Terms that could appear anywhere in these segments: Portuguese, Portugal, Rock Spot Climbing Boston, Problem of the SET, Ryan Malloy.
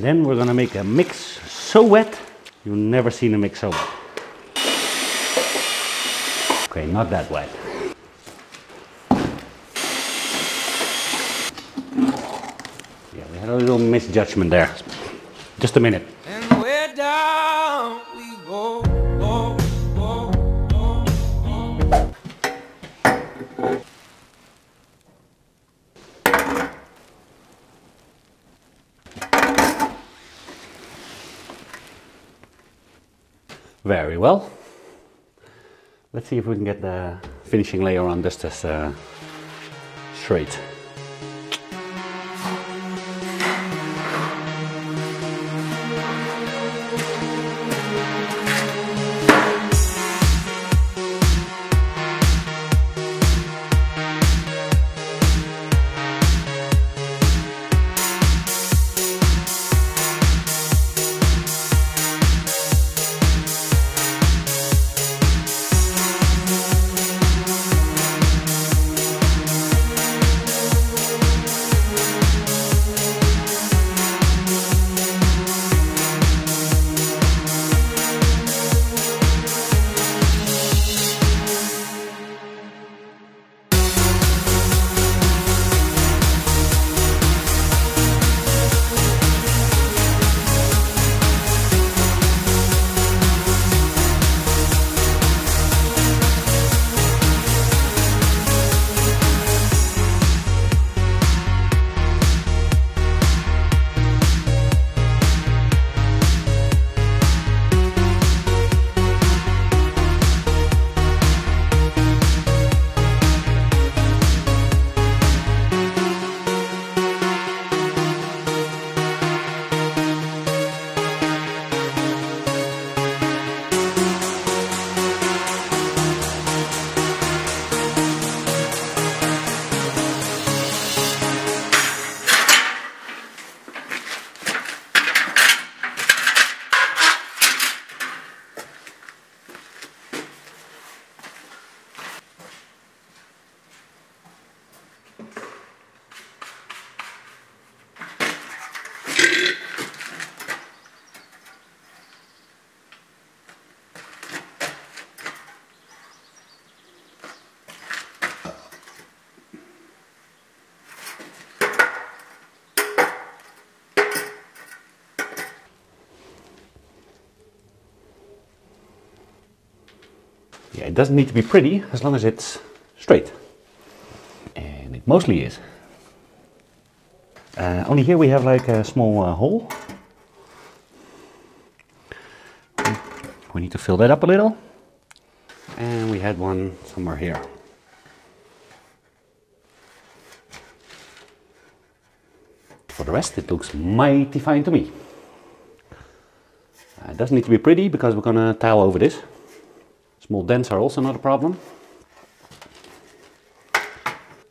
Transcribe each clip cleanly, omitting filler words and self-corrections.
And then we're gonna make a mix so wet, you've never seen a mix so wet. Okay, not that wet. Yeah, we had a little misjudgment there. Just a minute. And we're down, we go. Oh, oh, oh, oh, oh. Very well. Let's see if we can get the finishing layer on just as straight. Yeah, it doesn't need to be pretty as long as it's straight. And it mostly is. Only here we have like a small hole. We need to fill that up a little. And we had one somewhere here. For the rest, it looks mighty fine to me. It doesn't need to be pretty because we're gonna tile over this. Small dents are also not a problem,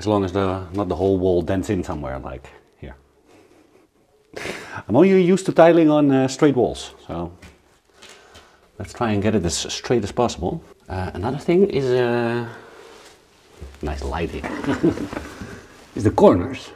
as long as not the whole wall dents in somewhere, like here. I'm only used to tiling on straight walls, so let's try and get it as straight as possible. Another thing is nice lighting. Is the corners,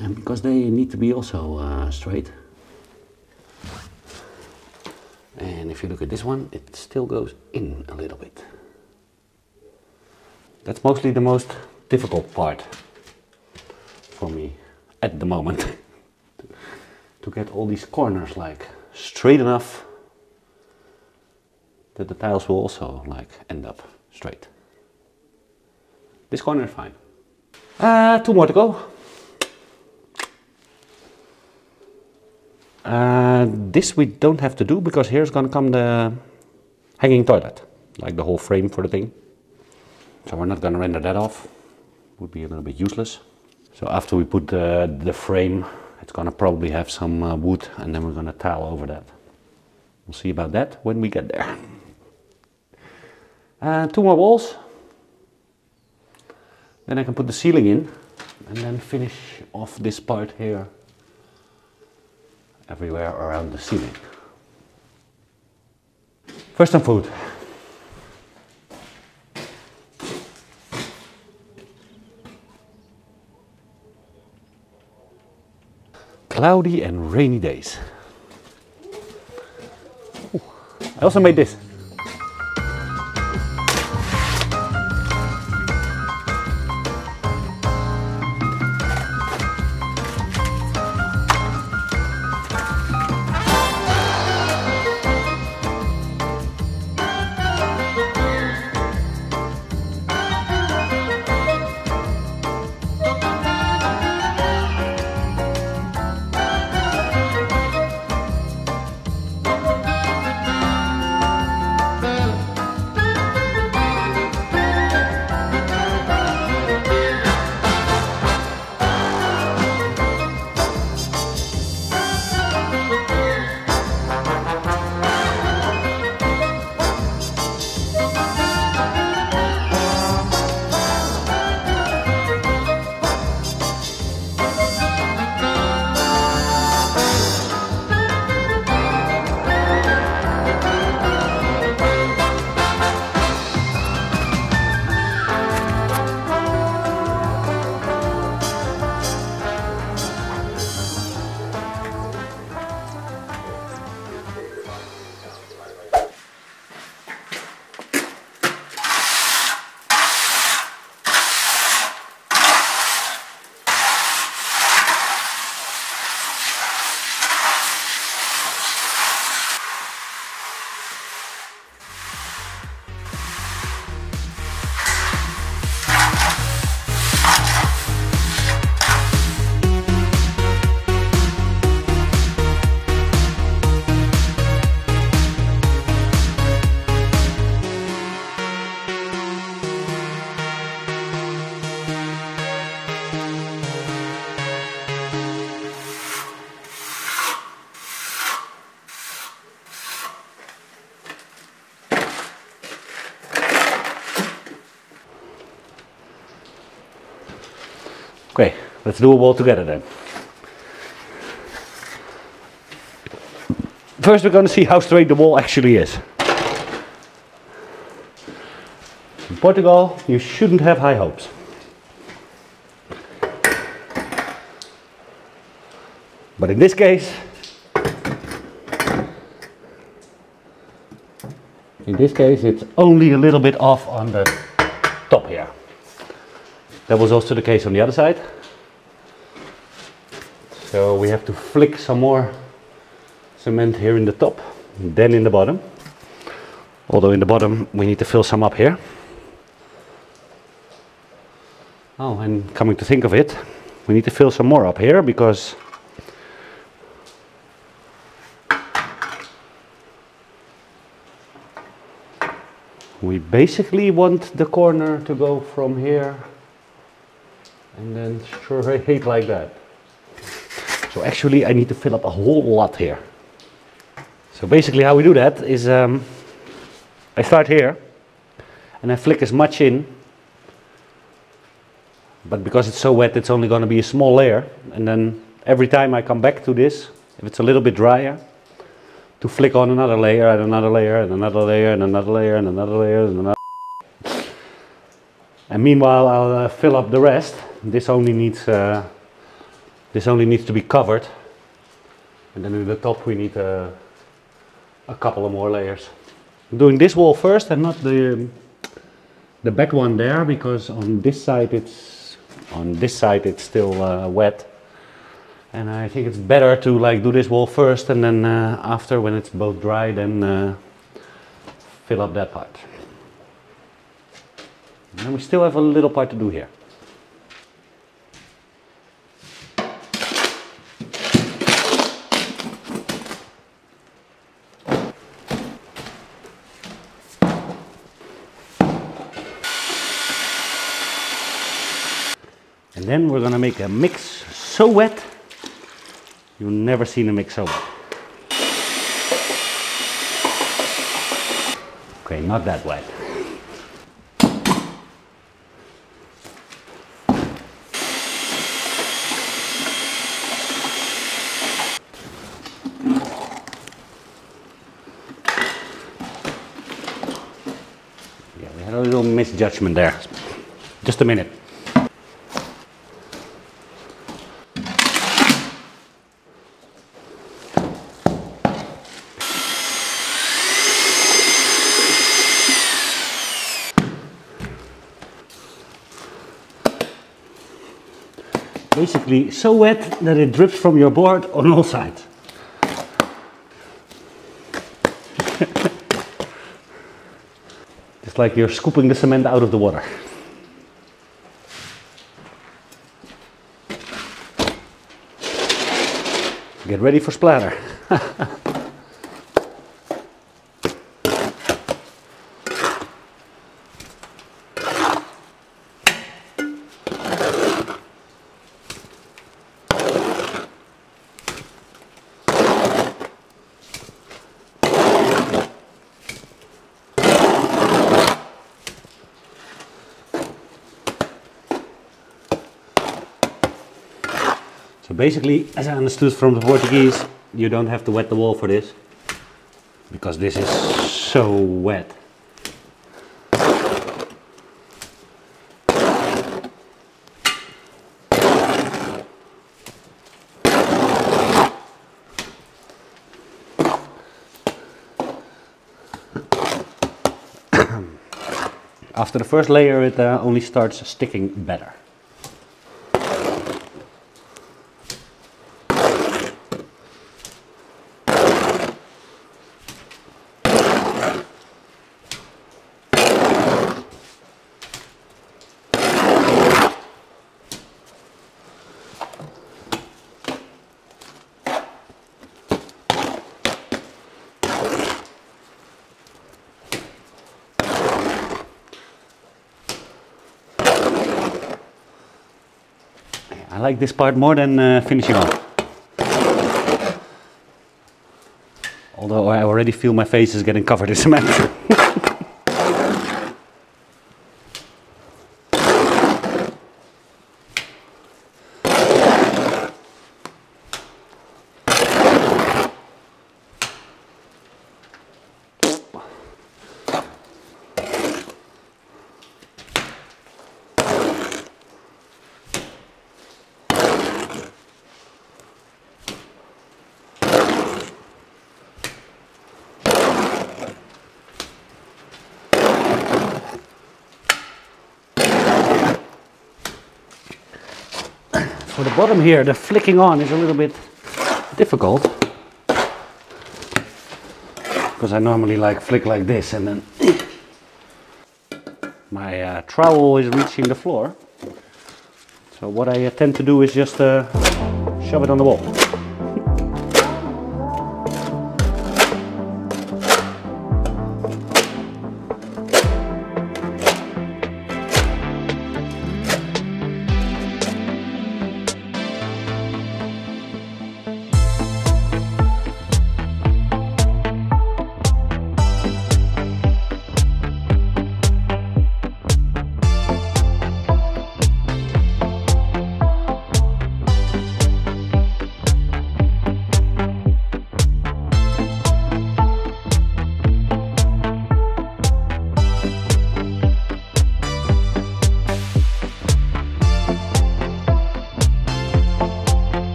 and because they need to be also straight. And if you look at this one, it still goes in a little bit. That's mostly the most difficult part for me at the moment. To get all these corners like straight enough that the tiles will also like end up straight. This corner is fine. Two more to go. This we don't have to do because here's gonna come the hanging toilet, like the whole frame for the thing. So we're not gonna render that off, would be a little bit useless. So after we put the frame, it's gonna probably have some wood, and then we're gonna tile over that. We'll see about that when we get there. Two more walls. Then I can put the ceiling in and then finish off this part here. Everywhere around the ceiling. First, some food. cloudy and rainy days. Ooh. I also made this. Okay, let's do a wall together then. First we're going to see how straight the wall actually is. In Portugal, you shouldn't have high hopes. But in this case, it's only a little bit off on the top here. That was also the case on the other side. So we have to flick some more cement here in the top, then in the bottom. Although in the bottom we need to fill some up here. Oh, and coming to think of it, we need to fill some more up here because we basically want the corner to go from here and then straight like that. So actually I need to fill up a whole lot here. So basically how we do that is I start here and I flick as much in, but because it's so wet it's only going to be a small layer, and then every time I come back to this, if it's a little bit drier, to flick on another layer and another layer and another layer and another layer and another layer and another. And meanwhile I'll fill up the rest. This only needs to be covered, and then in the top we need a couple of more layers. I'm doing this wall first and not the back one there, because on this side it's still wet, and I think it's better to like do this wall first, and then after, when it's both dry, then fill up that part. And we still have a little part to do here. And then we're gonna make a mix so wet, you've never seen a mix so wet. Okay, not that wet. Misjudgment there. Just a minute. basically so wet that it drips from your board on all sides. Just like you're scooping the cement out of the water. Get ready for splatter. Basically, as I understood from the Portuguese, you don't have to wet the wall for this, because this is so wet. After the first layer, it only starts sticking better. I like this part more than finishing off. Although I already feel my face is getting covered in cement. For the bottom here, the flicking on is a little bit difficult, because I normally like flick like this and then my trowel is reaching the floor. So what I tend to do is just shove it on the wall.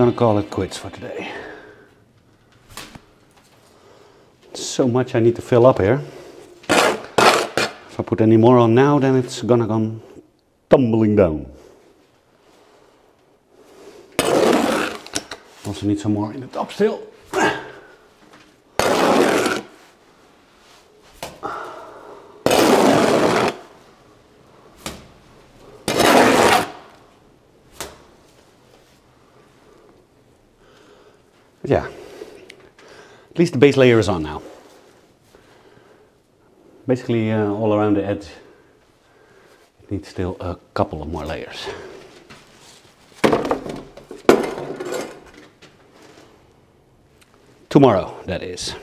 Gonna call it quits for today. So much I need to fill up here. If I put any more on now, then it's gonna come tumbling down. Also need some more in the top still. Yeah. least the base layer is on now. Basically all around the edge. It needs still a couple of more layers. Tomorrow, that is.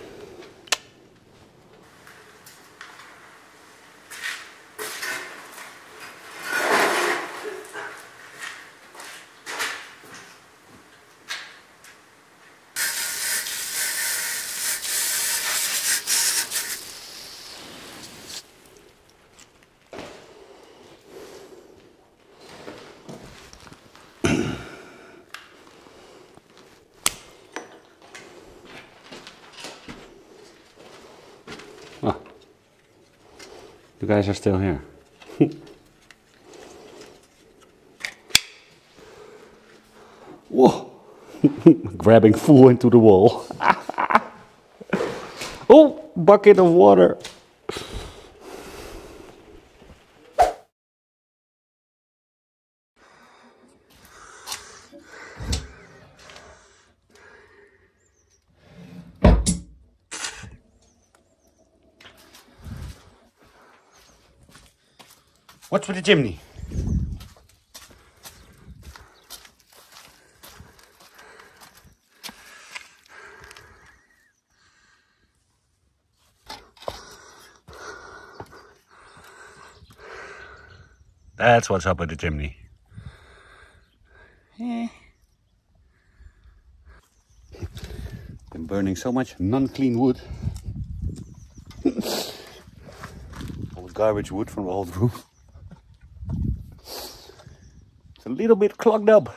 You guys are still here. Whoa! Grabbing full into the wall. Oh, bucket of water. What's with the chimney? That's what's up with the chimney. Eh. Been burning so much non-clean wood. All the garbage wood from the old roof. A little bit clogged up.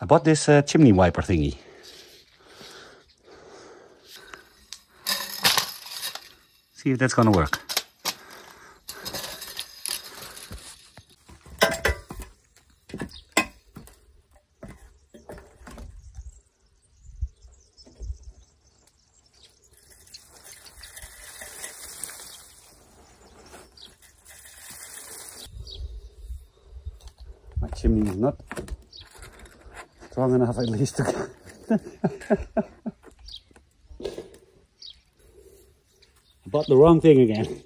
I bought this chimney wiper thingy. See if that's gonna work. My chimney is not strong enough, at least to... Bought the wrong thing again.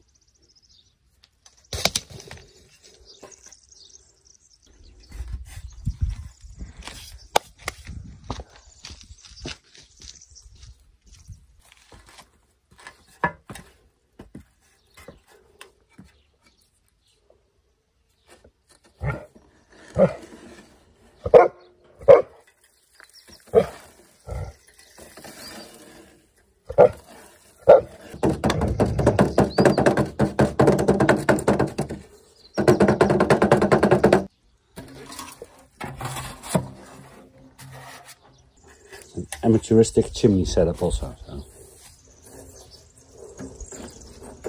Futuristic chimney setup also, so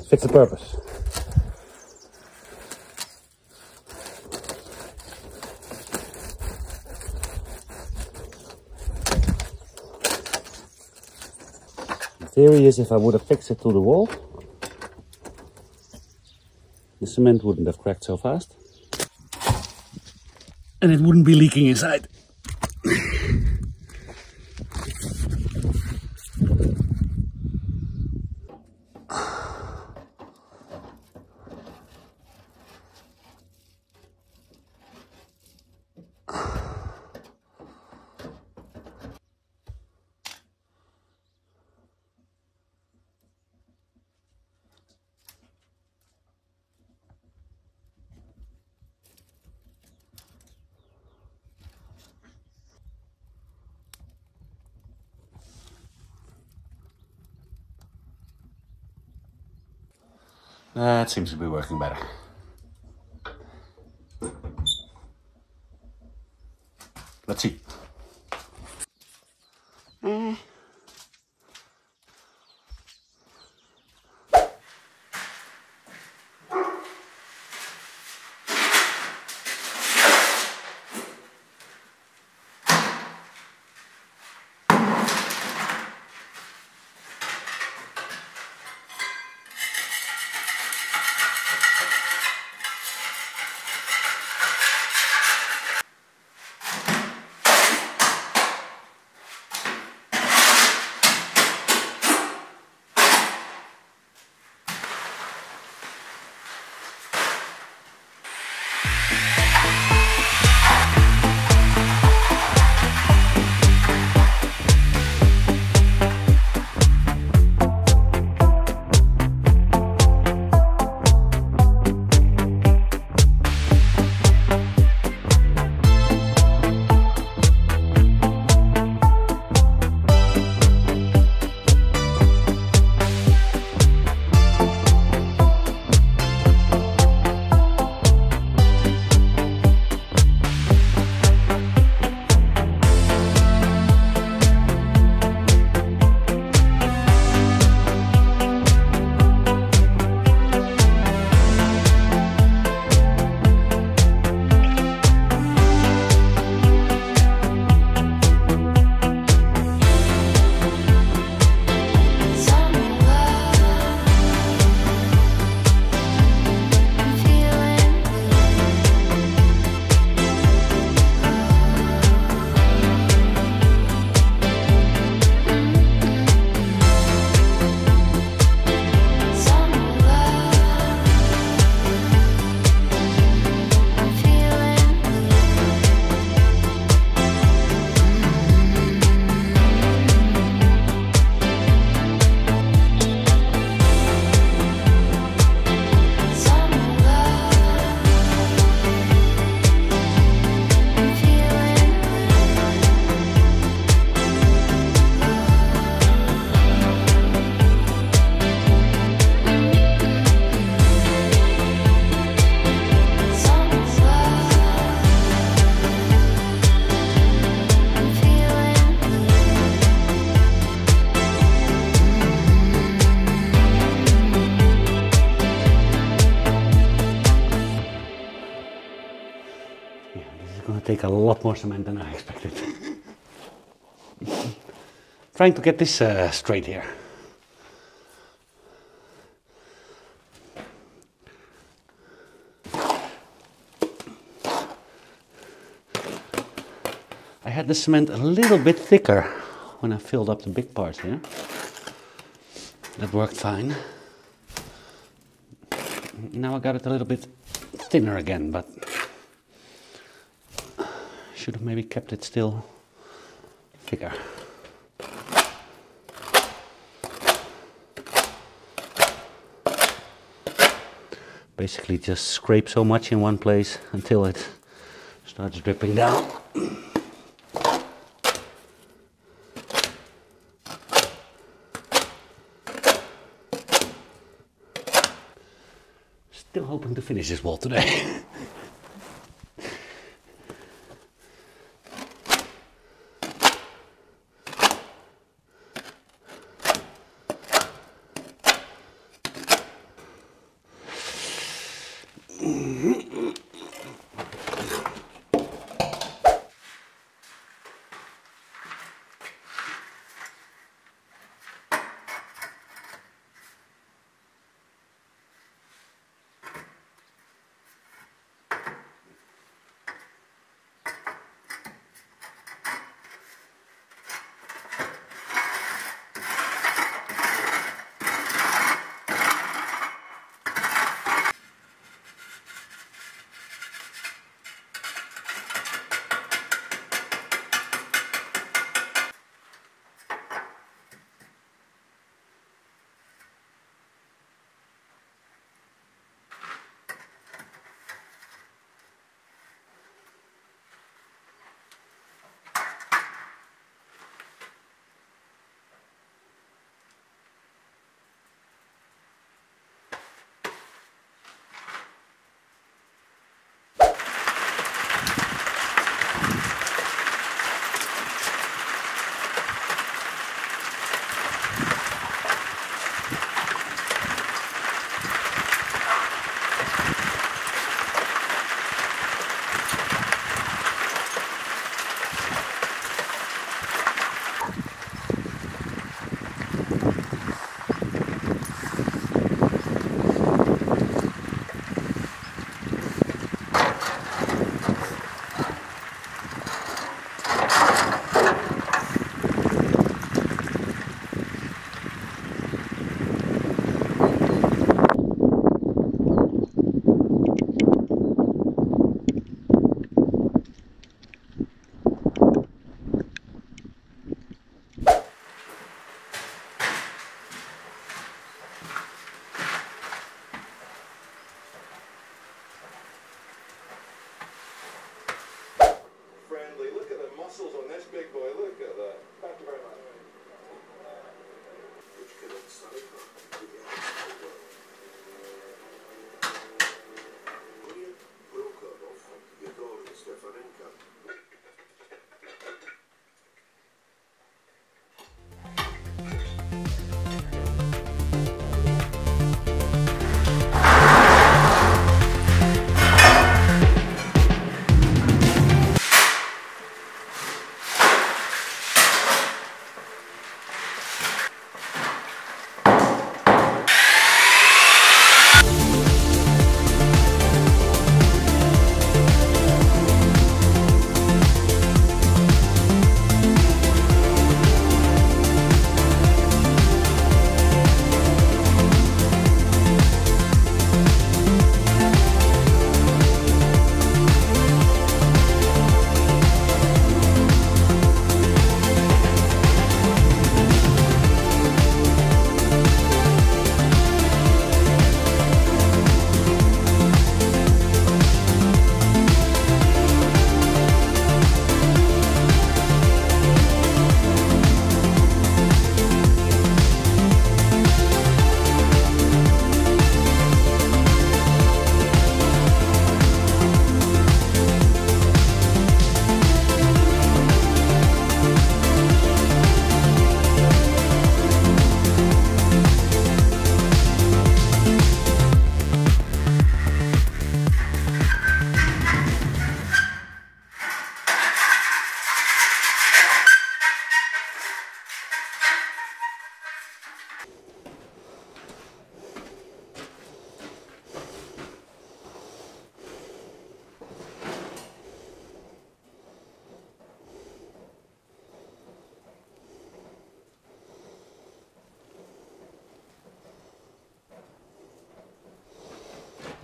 fits the purpose. The theory is if I would have fixed it to the wall, the cement wouldn't have cracked so fast and it wouldn't be leaking inside. That seems to be working better. Let's see. take a lot more cement than I expected. Trying to get this straight here. I had the cement a little bit thicker when I filled up the big parts here. That worked fine. Now I got it a little bit thinner again, but should have maybe kept it still thicker. Basically just scrape so much in one place until it starts dripping down. Still hoping to finish this wall today.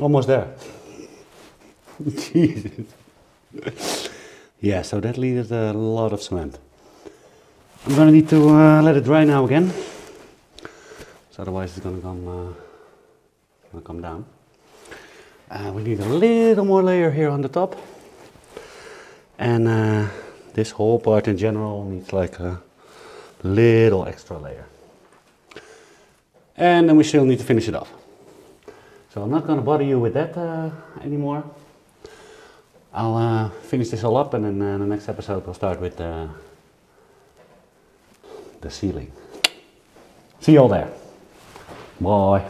Almost there. Jesus. Yeah, so that needed a lot of cement. I'm gonna need to let it dry now again. So otherwise it's gonna come down. We need a little more layer here on the top. And this whole part in general needs like a little extra layer. And then we still need to finish it off. So I'm not gonna bother you with that anymore. I'll finish this all up, and then the next episode we'll start with the ceiling. See you all there. Bye.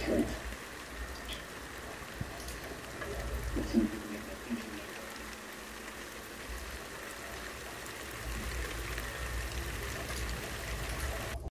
Thank you.